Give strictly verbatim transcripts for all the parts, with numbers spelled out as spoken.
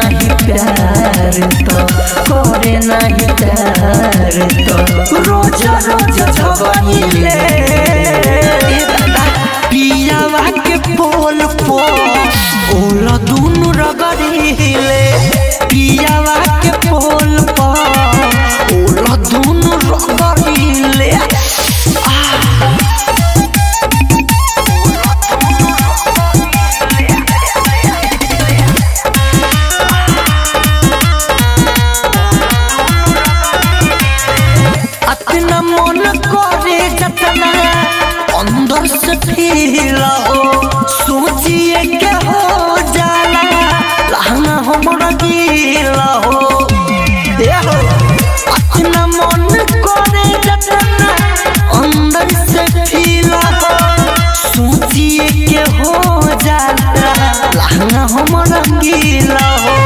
नहीं प्यार तो करे नहीं प्यार तो रोज रोज झबइले पियावा के पोल पो ओला दुनु रगड़िले पियावा के पोल पो ओला दुनु रगड़िले अंदर से फीला हो सोचिए के हो जाला रहना हमरा गीला हो अपना मन करे जतना अंदर से फीला हो सोचिए के हो जाला रहना हमरा गीला हो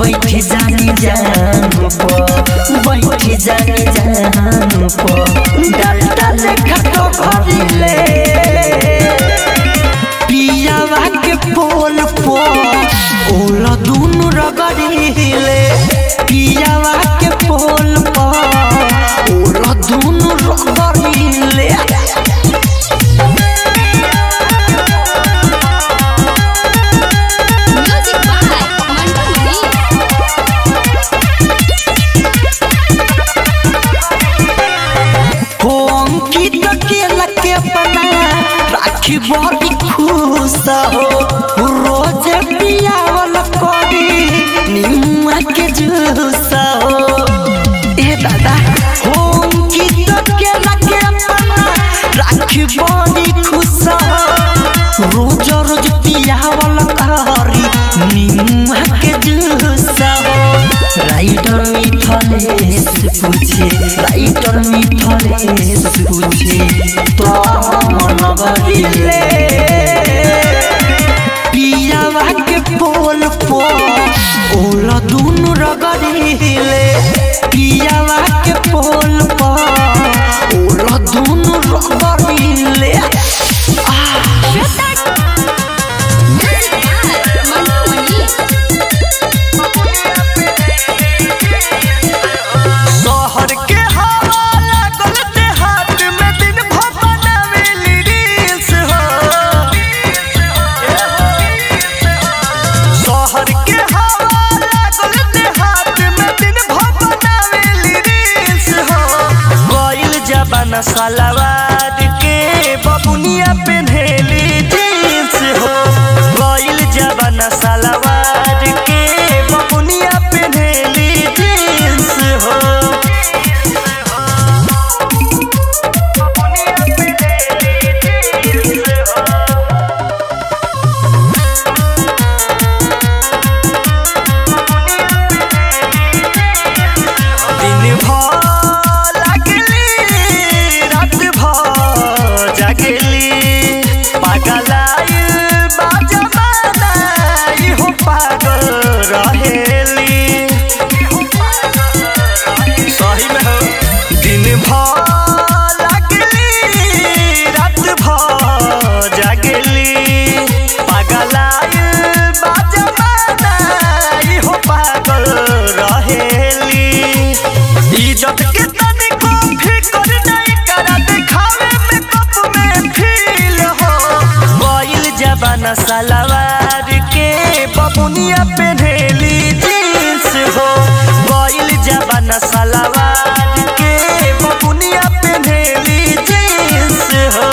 बैठी जानी जान बैठी जानी जान डाल डाल खटो भरिले पियावा के पोल पो ओला दुनु रगड़िले पियावा के पोल पो ओला दुनु रगड़िले राखी बड़ी खुश हो रोज पिया वाला करी निम्मा के जूस हो ए दादा होम की तके लगे अपना राखी बड़ी खुश हो रोज रोज पिया वाला करी निम्मा के जूस हो राइडर मिथले से पूछे राइडर मिथले से पूछे तो ले पियावा के पोल पो ओला दुनु रगड़िले पियावा के पोल पो ओला दुनु रगड़िले सलवार के बबुनिया पहनेली जींस हो गइल जवन सलवार के बबुनिया पहनेली जींस हो बबुनिया पहनेली जींस हो दिन भर सलवार के बबुनिया पहनेली जींस हो गइल जवन सलवार के बबुनिया पहनेली जींस हो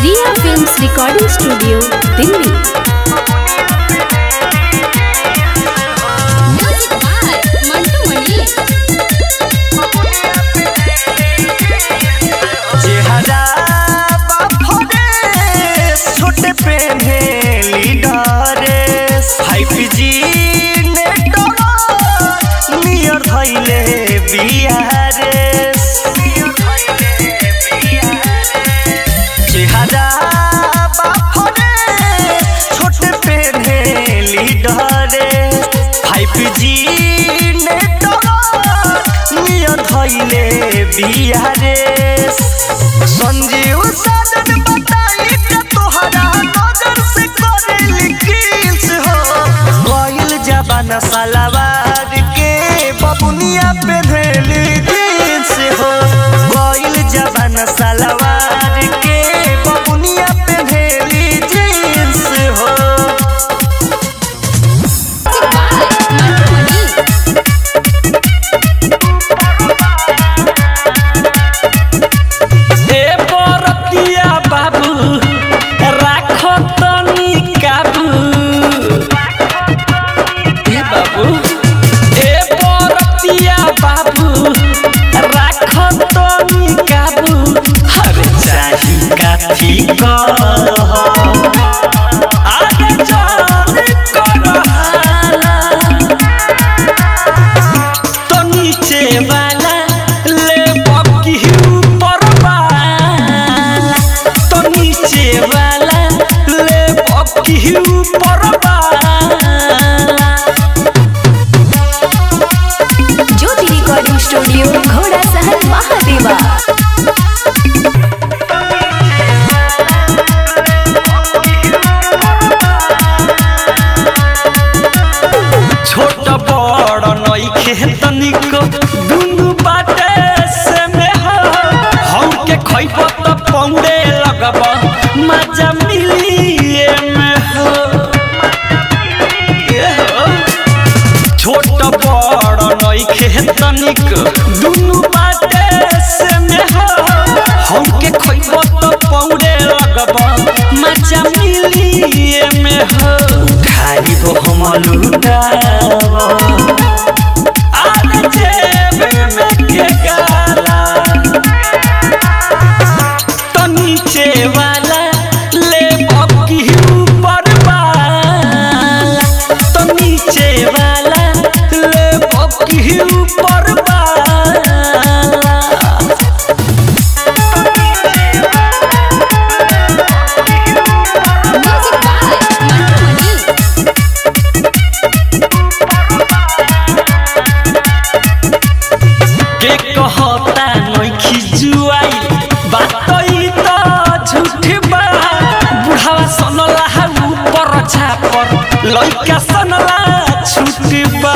Riya films recording studio Delhi. Sanjeev साधन बताई के तोहरा नजर से करे लील्स हो सलवार के बबुनिया पे धैली जींस हो गोइल जवान सलवार के बबुनिया पे धैली जींस हो। हे परतिया बाबू राखो तनी काबू मजा मिली में हो छोट बड़ नई खेतनिक दुनू बाटे से में हो हमके खइबो तो पौड़े लगबो मजा मिली में हो खाली तो हम लुटाबो लइका सनला छुटबा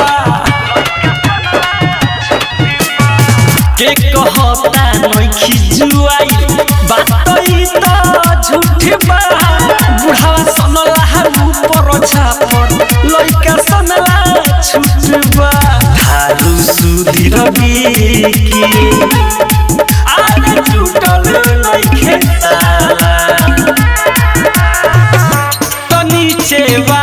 के कहता नइखी जुआई बातई त झूठबा बुढ़ावा सनला ऊपर छापर लइका सनला छुटबा थारू सुधीर बी की आरे टूटल नइखे ताला तनी चेवा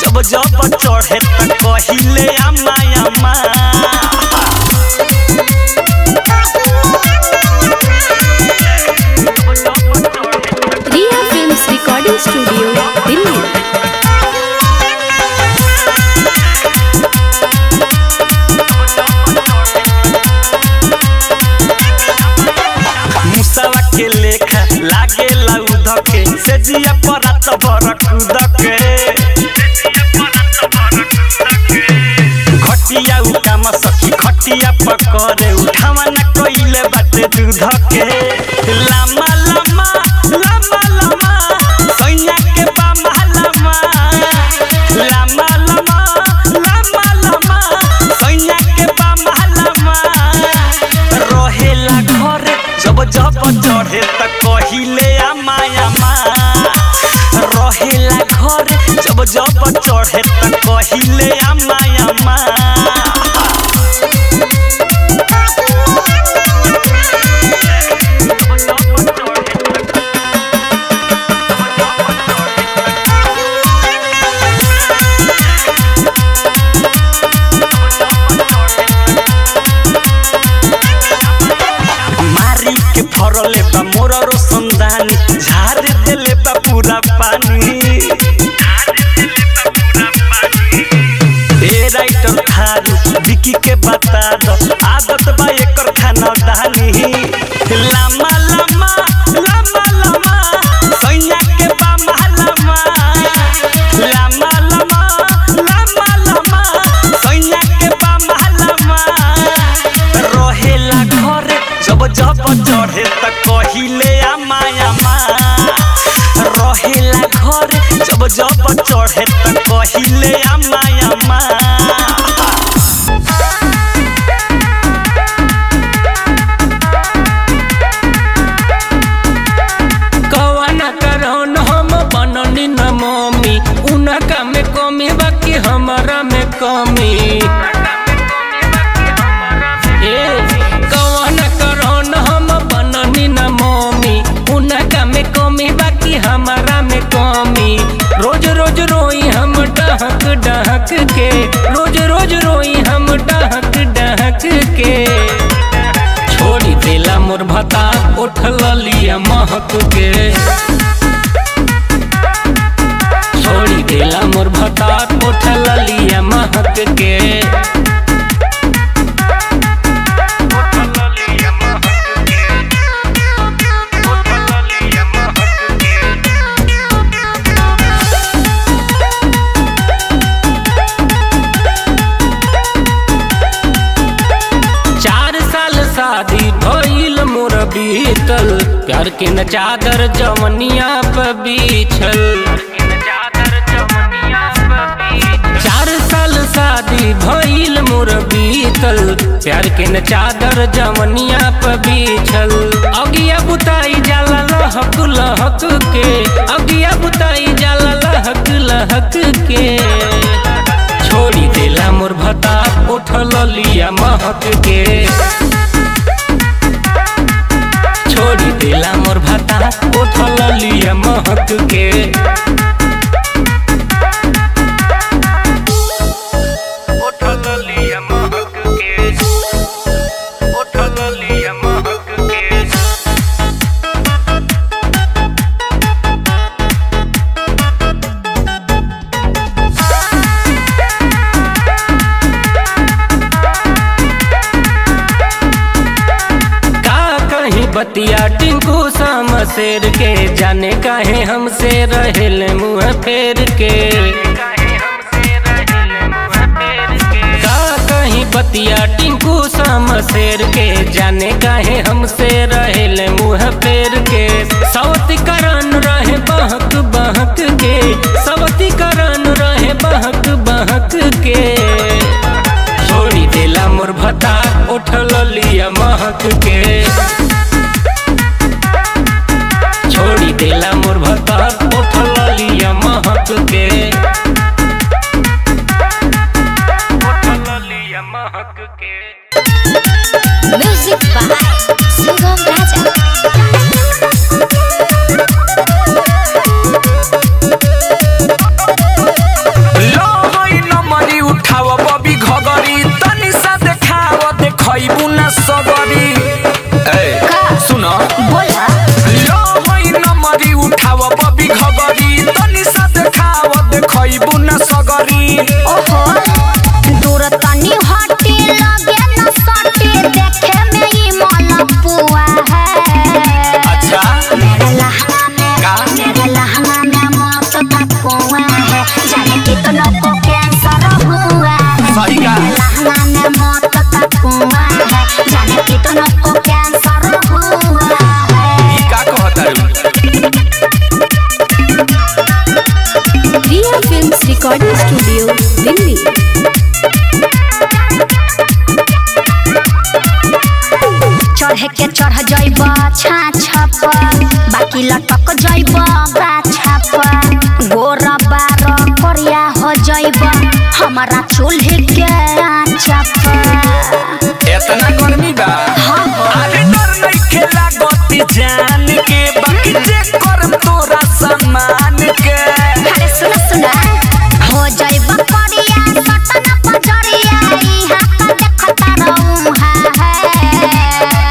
जब जब चढ़े तक कहिले माया माँ रहेला घर जब जब चढ़े त कहिले माया माँ। विकी के बता दो आदत बा एकर खाना डाली लामा लामा लामा लामा सैया के बा लामा लामा लामा लामा लामा सैया के बा लामा रहेला घर जब जब चढ़े त कहिले माया माँ रहेला घर जब जब चढ़े त कहिले माया माँ। डहक के रोज रोज रोई हम डहक डहक के छोड़ी देला मोर भता उठल लिया महक के छोड़ी देला मोर भता उठल लिया महक के बीतल प्यार के न चादर जवनिया पे बीछल चार साल शादी भइल मोर बीतल प्यार के न चादर जवनिया पे बीछल अगिया बुताई जाला लहक लहक के अगिया बुताई जाला लहक लहक के छोड़ी देला मोर भता उठल लिया महक के छोड़ी देला मोर भाता उठल लिया महक के। बतिया टिंकू साम शेर के जाने काहे हमसे रहेले मुँह फेर के का कहीं बतिया टिंकू साम शेर के जाने काहे हमसे रहेले मुँह फेर के सवती करन रहे बहक बहक के सवती करन रहे बहक बहक के छोड़ी देला मोर भता उठल लिया महक के छोड़ी देला मोर भता उठल लिया महक के उठल लिया महक के। म्यूजिक बाय सुगम राजा। कहे के चढ़ जाइब छाछा पर बाकी लटक जाइब बाछा पर गोरा बार करिया हो जाइब हमारा चूल्हे के आँचा पर। इतना गर्मी बा अरे डर नहीं खेला गोती जान के बाकी जे करम तोरा सम्मान के। अरे सुना सुना हो जाइब करिया सटना पजरिया यहाँ का देखता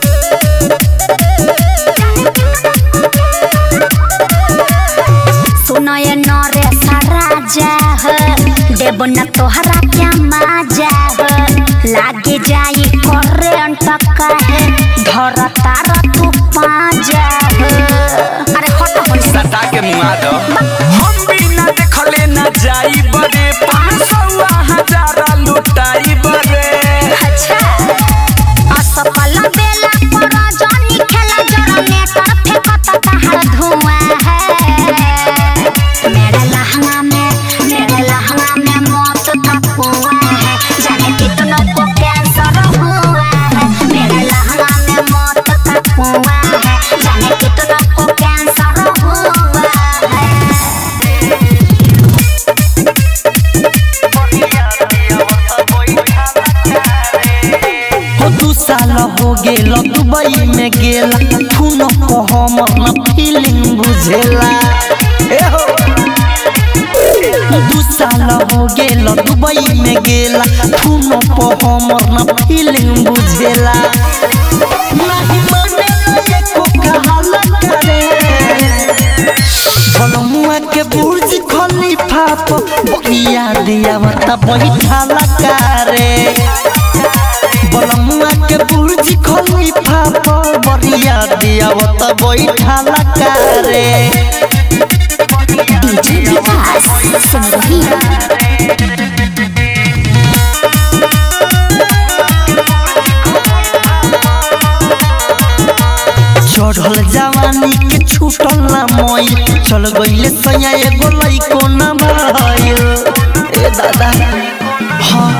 रहूँ देवना तोहरा क्या मजा हो लागे जाई करे अंटका है धरा तारा तू पाजा हो। अरे हट हट सटा के मुआ दो हम बिना देखले ना जाई बड़े पाँच सौ हजार लुटाई बड़े। अच्छा असफल बेला पर जानी खेला जरा नेटर फेंका तहर धुआं है। दुबई में गेला खून को हम फीलिंग बुझेला दू साल हो गेला दुबई में गेला खून को हम फीलिंग बुझेला नहीं मानेला एको कहल करे भलमुआ के बुर्ज खलीफा पर बकिया दिया मत बैठाला करे भलमुआ के बुर्ज खलीफा पर बरिया दिया वत बैठाला करे। डीजे विकास संगीत चढ़ल जवानी के छूटल ना मई चल गइले सैया एगो लइको ना भयो ए दादा। हाँ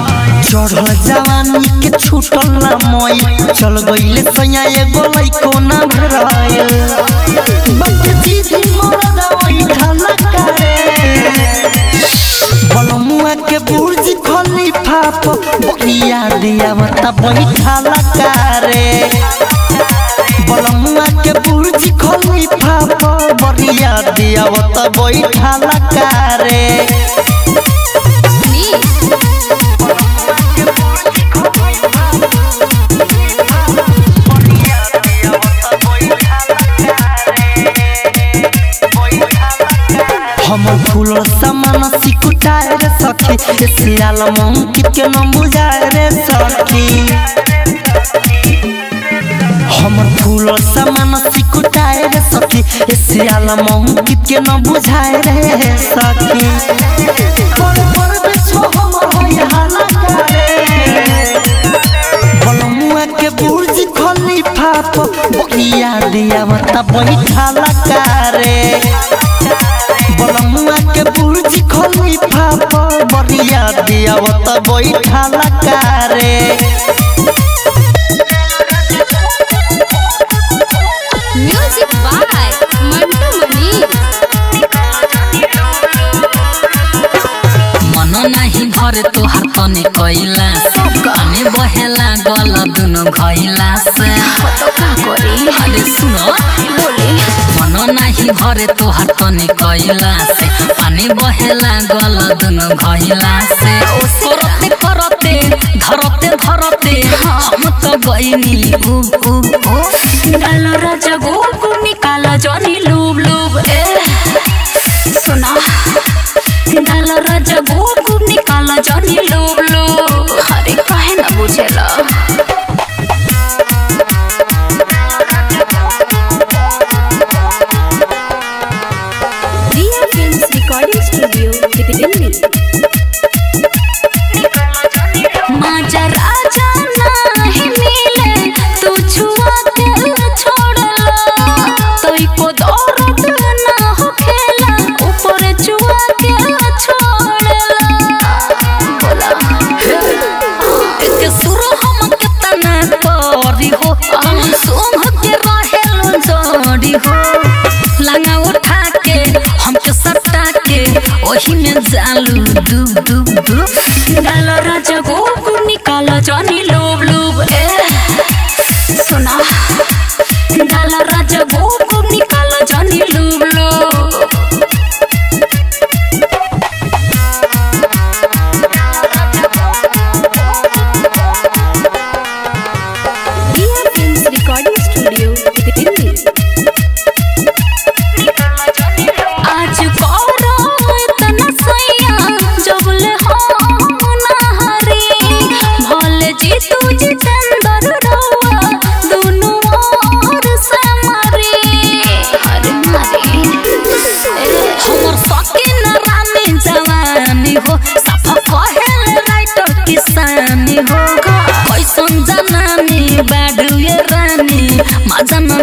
चढ़ल जवानी के छूटल ना मई चल गइले सैया एगो लइको ना भयो बाकी दीदी मोरा दवाई खाला करे बलमुआ के बुर्ज खलीफा पर बकिया दिया मत बैठाला करे बलमुआ के बुर्ज खलीफा पर बरिया दिया वत बैठाला करे। हम फूलों समान सिकुटाए रे सखी ऐसे आलम कित न बुझाए रे सखी हमर फूलों समान सिकुटाए रे सखी ऐसे आलम अंकित के न बुझाए रे सखी पर पर बिछो हमर होया ना करे बलमुआ के बुर्ज खलीफा पर बकिया दिया मत बैठाला करे बलमुआ के बुर्ज खलीफा पर बरिया दिया मत बैठाला करे। अरे तोहर तने कइला काने बहेला गल दुनु घइला से अरे सुन बोले मन नहीं भरे तोहर तने कइला से पानी बहेला गल दुनु घइला से करते करते धरते धरते हम तो गइनी उब उब निकाल राजा गोप निकाल जनी लूब लूब ए सुना निकाल राजा गोप निकाला जानी लोग लोग अरे काहे ना बुझेला Riya films recording studio Delhi. जाती हो लंगा उठा के हमके सटा के वही में जालू डूब डूब डूब डालो राजा गोगु निकालो जानी लोब लोब ए सुना डालो राजा गोगु निकालो जानी लोब लोब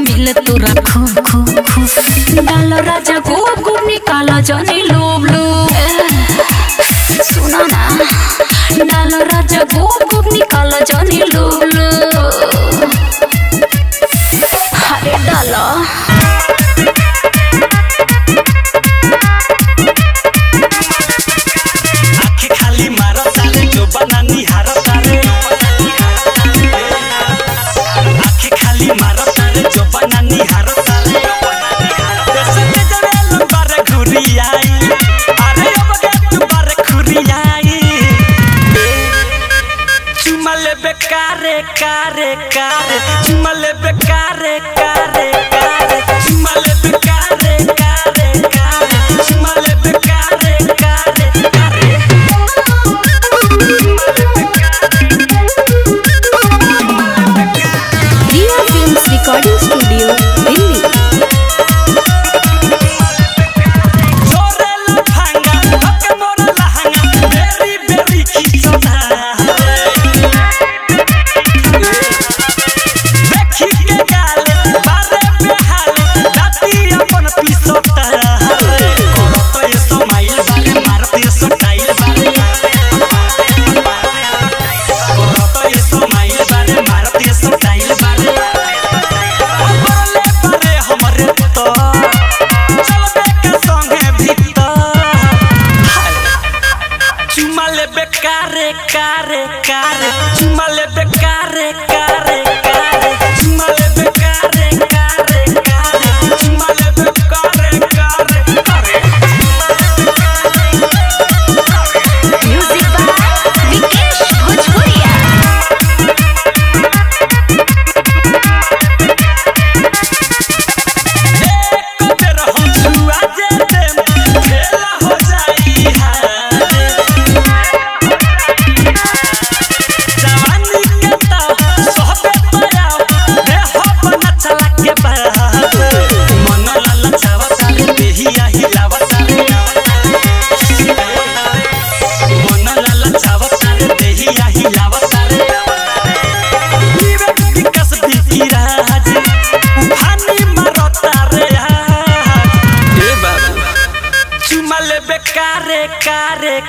मिले तोरा खू खू खू डालो राजा गोगु निकालो जानी लोब लोब सुना ना डालो राजा गोगु निकालो जानी लोब लोब अरे डालो आँखें खाली मारो ताले जो बनानी हारो ताले आँखें खाली मारो जो बना निहार साले जैसे तेरे लंबार घुरी आई अरे अब तू बार घुरी आई चुमले बेकारे कारे कारे चुमले बेकारे कारे कारे चुमले बेकारे कारे कारे चुमले बेकारे कारे कारे रिया फिल्म्स रिकॉर्डिंग कारे कारे कारे चुमा ले बे कारे कारे कारे चुमा ले बे कारे कारे कारे चुमा ले बे कारे कारे कारे म्यूजिक बाय विकेश भोजपुरिया देखते रहो छुआ जेते खेला हो जाई है कारे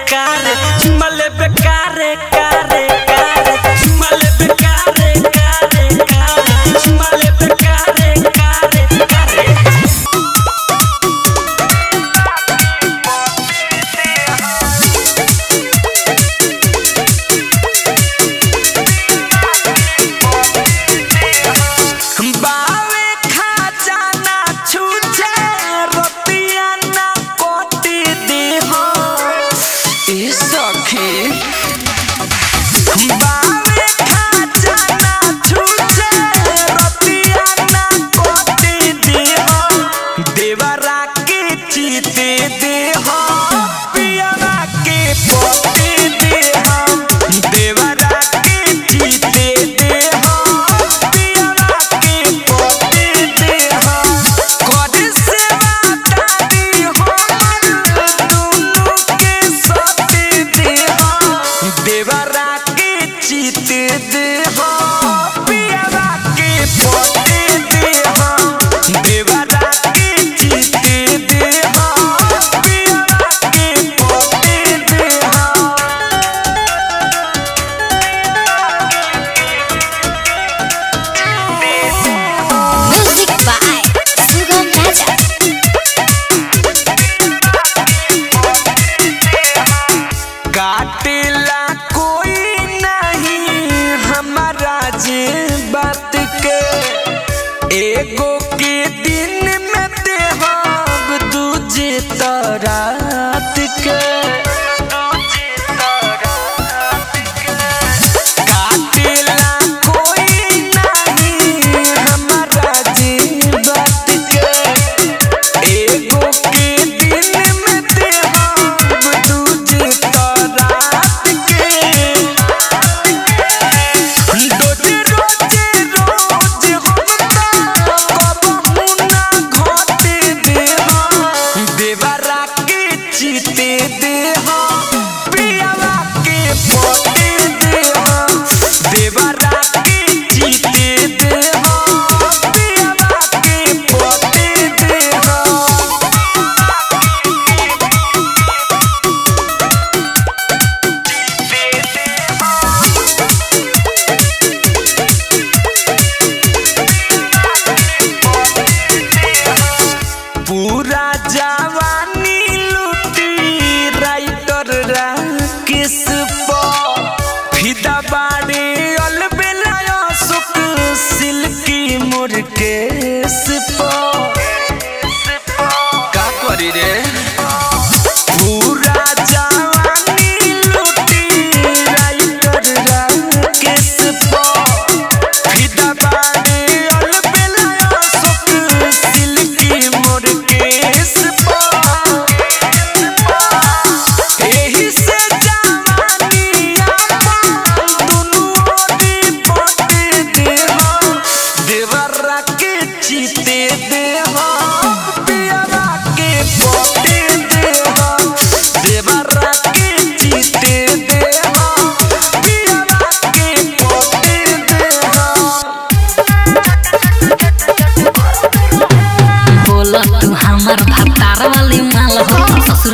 कारे चुमा ले बे कारे कारे कारे चुमा ले बे कारे कारे कारे चुमा ले बे कारे कारे कारे बावे खा जाना छूछे रोटियां ना कोटी दे हो सखी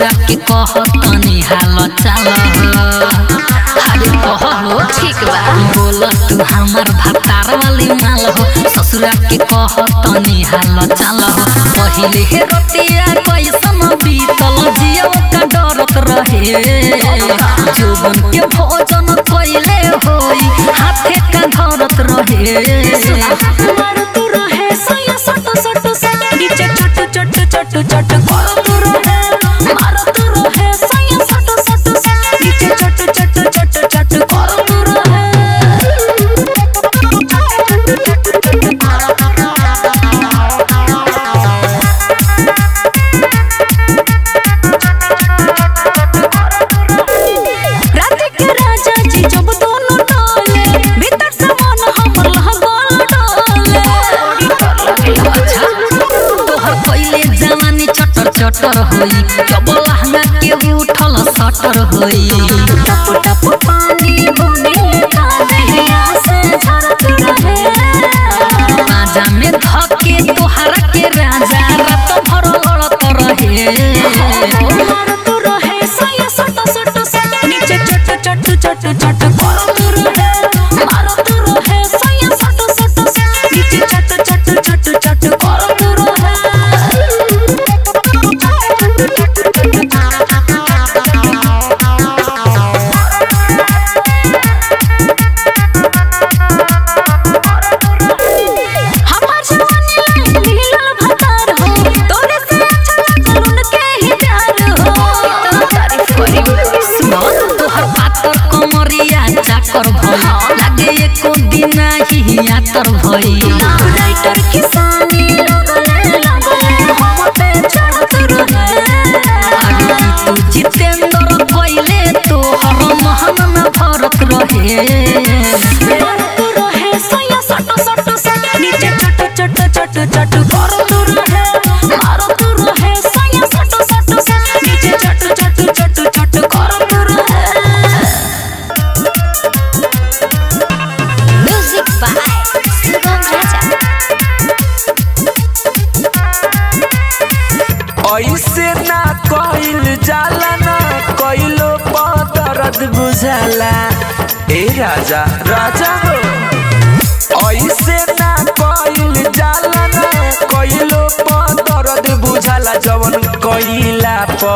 पूरा के कहतनी हाल चल हरे कहलो ठीक बा बोल तू हमार भतार वाली माल हो ससुरा के कहतनी हाल चल पहिले हे रतिया कैसन बीतल जियो का डरत रहे जोबन के भोजन कइले होई हाथे का धरत रहे चटर होई जब लहंगा के उठल सटर होई टप टप पानी बने काने आसे झरत रहे बाजा में धके तोहरा के राजा रत भर लड़त रहे मार तू रहे सया सट सट सट नीचे चट चट चट चट कर तू रहे मार तू रहे सया सट सट सट नीचे चट चट चट चट कर तू रहे कर भई लगे एको दिन ही यातर भई राइटर किसानी लगले लगले हम पे चढ़त रहे आगे तू जितेंद्र कोइले तो हर महन न भरत रहे मार तू रहे सया सट सट सट नीचे चट चट चट चट कर तू रहे मार तू रहे सया सट सट सट नीचे चट चट चट चट कर तू रहे ऐसे ना कइल जाला ना कइलो पदरद बुझाला ए राजा राजा हो ऐसे ना कइल जाला ना कइलो पदरद बुझाला जवन कइला प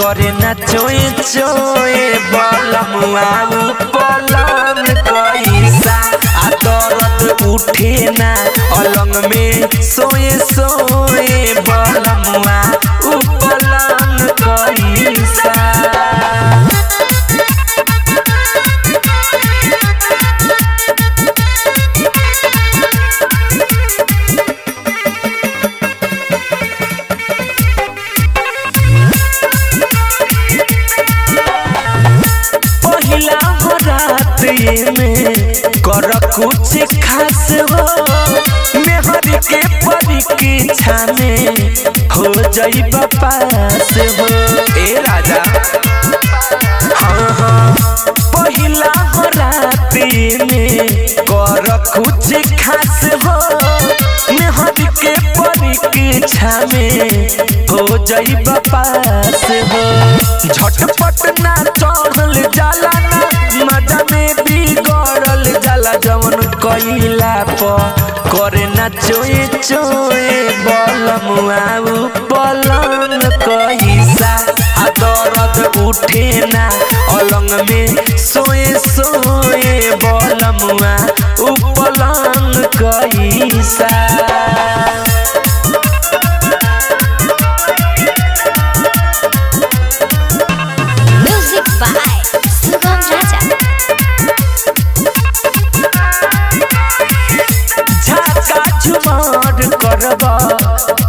करे ना चोए चोए बलमुआ पलम कैसा आ दरद उठे ना अलंग में सोए सोए बलमुआ कुछ खास हो मेहर के परीक्षा में हो जाई पास हो ए राजा हाँ हाँ पहिला हो रात में कर कुछ खास हो मेहर के परीक्षा में हो जाई पास हो झटपट ना चढ़ल जाला ना मजा में बिगड़ल जाला जवन कइला प करे ना चोए चोए बलमुआ बलन कैसा आ दरद उठे ना अलंग में सोए सोए बलमुआ बलन कैसा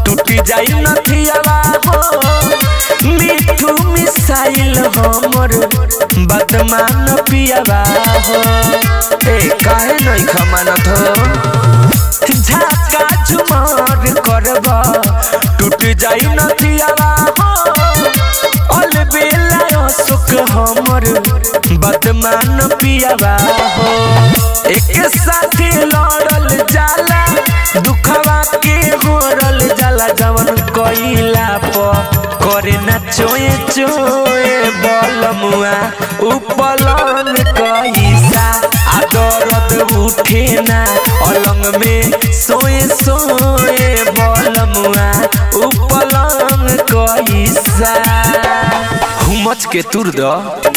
टूटी जाई नथियावा हो मिठू मिसाइल हमर बदमान पियावा हो ए काहे नहीं खमानत हो झाका झुमर करबा टूटी जाई नथियावा हो अलबेला सुख हमर बदमान पियावा हो एक साथी लड़ल जाला दुखवा के होरल जाला जवन कइला प कर तोहरे नचोए चोए बलमुआ उपलन कैसा आ दर्द उठे ना अलंग में सोए सोए बलमुआ उपलन कैसा हुमच के तुर द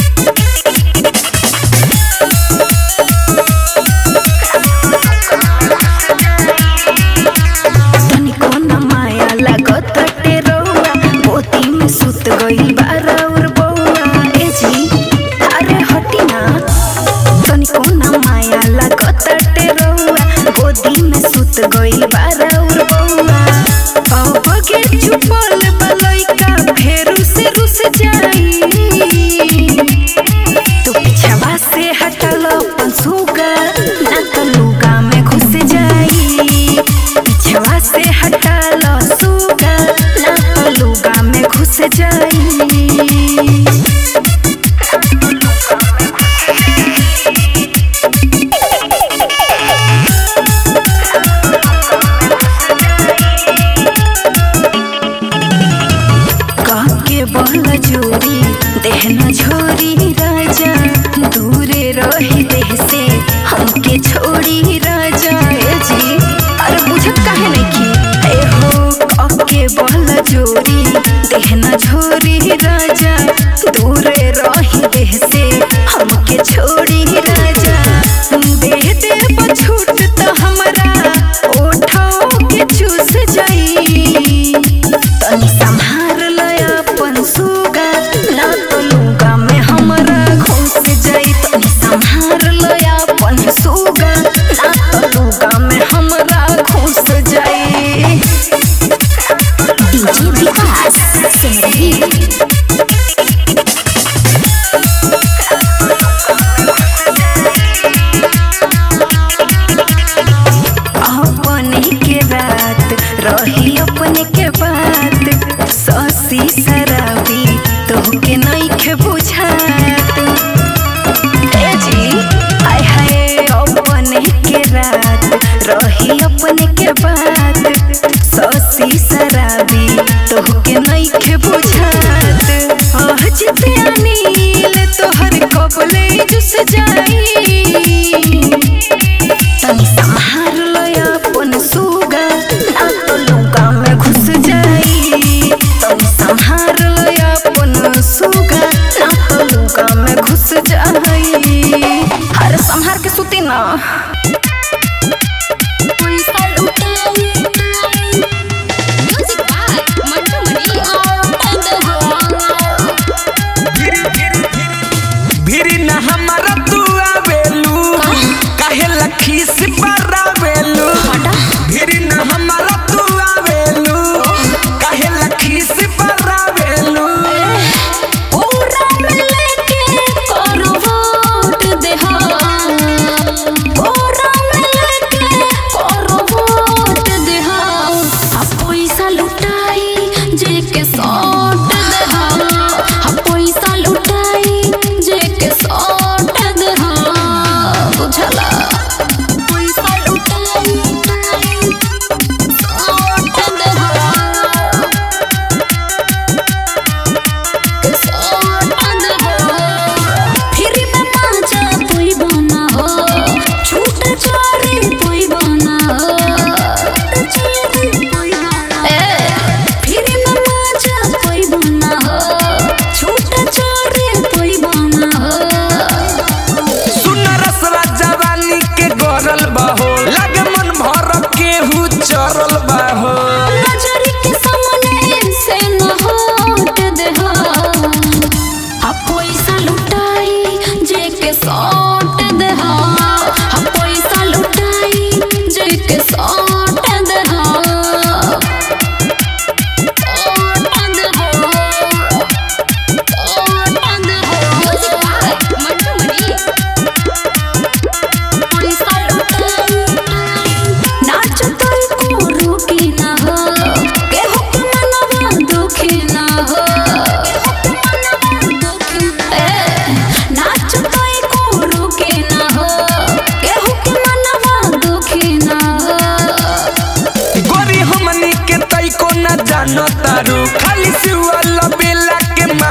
खाली सिवा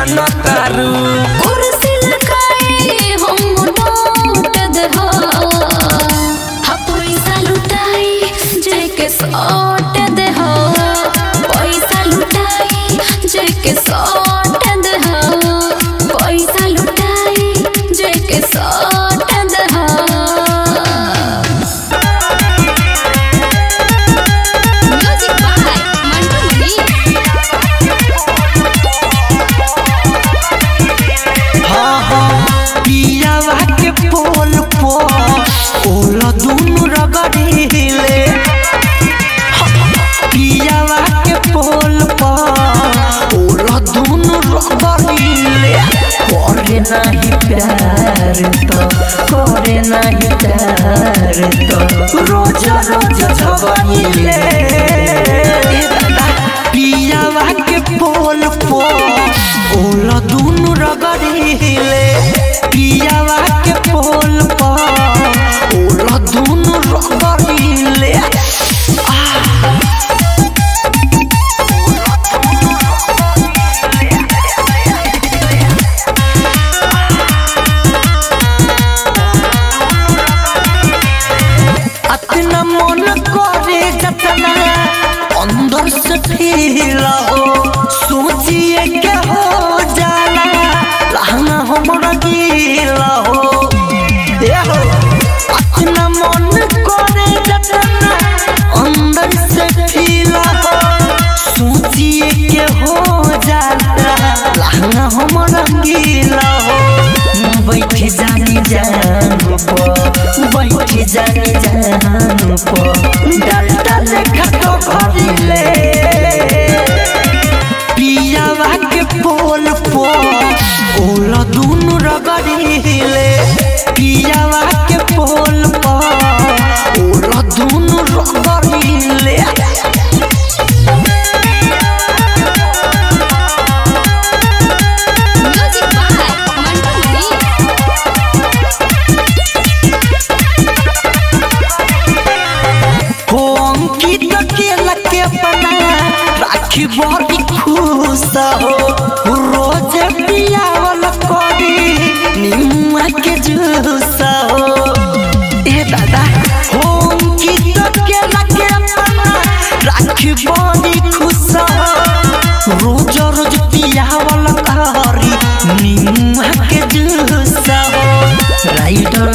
न करू कुर्सी लकाए हम नोट देहो हा पैसा लुटाई जेके सोट देहो पैसा लुटाई जेके सोट देहो पैसा लुटाई जेके सोट नहीं प्यार तो करे नहीं प्यार तो रोज रोज झगड़ी ले पिया वाके बोल पो ओला दुनु रगड़ी ले पिया वाके बोल पो ओला दुनु रगड़ी ले अंदर से फीला हो सोचिए के हो जाला लहंगा हमरा गीला हो अपना मन करे जतना अंदर से फीला हो सोचिए के हो जाला लहंगा हमरा गीला हो बैठ जानी जान पर बैठ जानी जान पर डालता लेखा तो भरी ले पिया वाके बोल पो ओला दुनु रगड़ी ले पिया वाके बोल पो ओला दुनु रगड़ी ले हो रोज पिया वाला कोडी निम्मा के जूस हो ए दादा होम की तो के लगे अपना राखी बॉडी खुश हो रोज रोज पिया वाला कारी निम्मा के जूस हो राइटर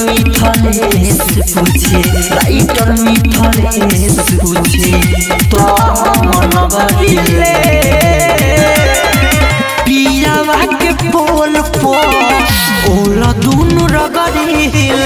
मिथले पूछे राइटर मिथले पूछे तो मन बदले पिया वाके बोल पो ओला दुनु रगड़ी ले।